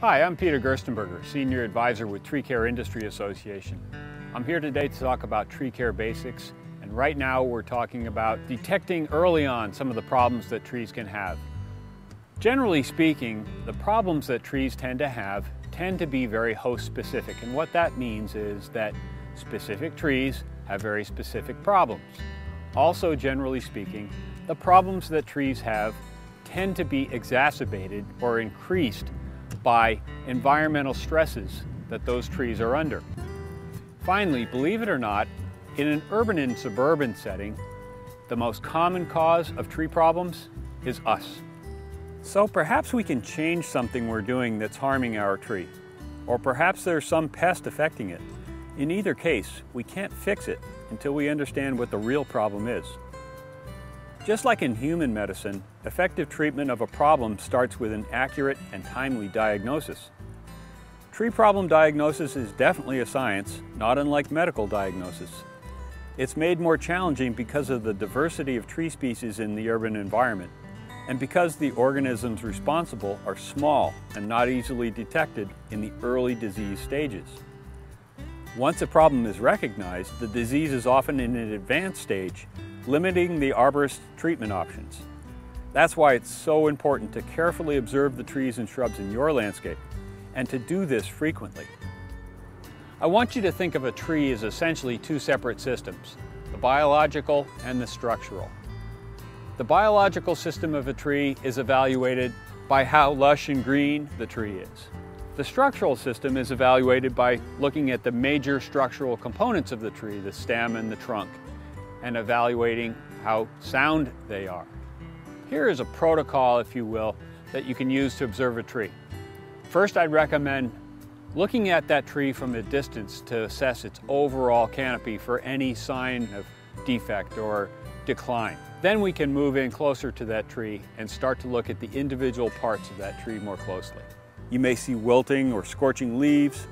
Hi, I'm Peter Gerstenberger, Senior Advisor with Tree Care Industry Association. I'm here today to talk about tree care basics, and right now we're talking about detecting early on some of the problems that trees can have. Generally speaking, the problems that trees tend to be very host specific, and what that means is that specific trees have very specific problems. Also, generally speaking, the problems that trees have tend to be exacerbated or increased by environmental stresses that those trees are under. Finally, believe it or not, in an urban and suburban setting, the most common cause of tree problems is us. So perhaps we can change something we're doing that's harming our tree, or perhaps there's some pest affecting it. In either case, we can't fix it until we understand what the real problem is. Just like in human medicine, effective treatment of a problem starts with an accurate and timely diagnosis. Tree problem diagnosis is definitely a science, not unlike medical diagnosis. It's made more challenging because of the diversity of tree species in the urban environment, and because the organisms responsible are small and not easily detected in the early disease stages. Once a problem is recognized, the disease is often in an advanced stage, limiting the arborist's treatment options. That's why it's so important to carefully observe the trees and shrubs in your landscape, and to do this frequently. I want you to think of a tree as essentially two separate systems, the biological and the structural. The biological system of a tree is evaluated by how lush and green the tree is. The structural system is evaluated by looking at the major structural components of the tree, the stem and the trunk, and evaluating how sound they are. Here is a protocol, if you will, that you can use to observe a tree. First, I'd recommend looking at that tree from a distance to assess its overall canopy for any sign of defect or decline. Then we can move in closer to that tree and start to look at the individual parts of that tree more closely. You may see wilting or scorching leaves,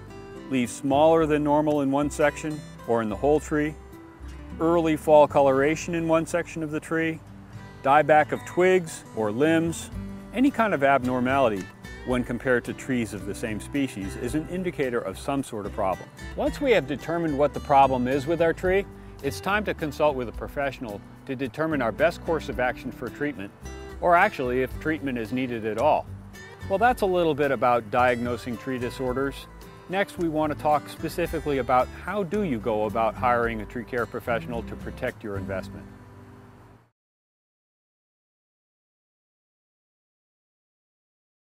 leaves smaller than normal in one section or in the whole tree, early fall coloration in one section of the tree, dieback of twigs or limbs. Any kind of abnormality when compared to trees of the same species is an indicator of some sort of problem. Once we have determined what the problem is with our tree, it's time to consult with a professional to determine our best course of action for treatment, or actually if treatment is needed at all. Well, that's a little bit about diagnosing tree disorders. Next, we want to talk specifically about how do you go about hiring a tree care professional to protect your investment.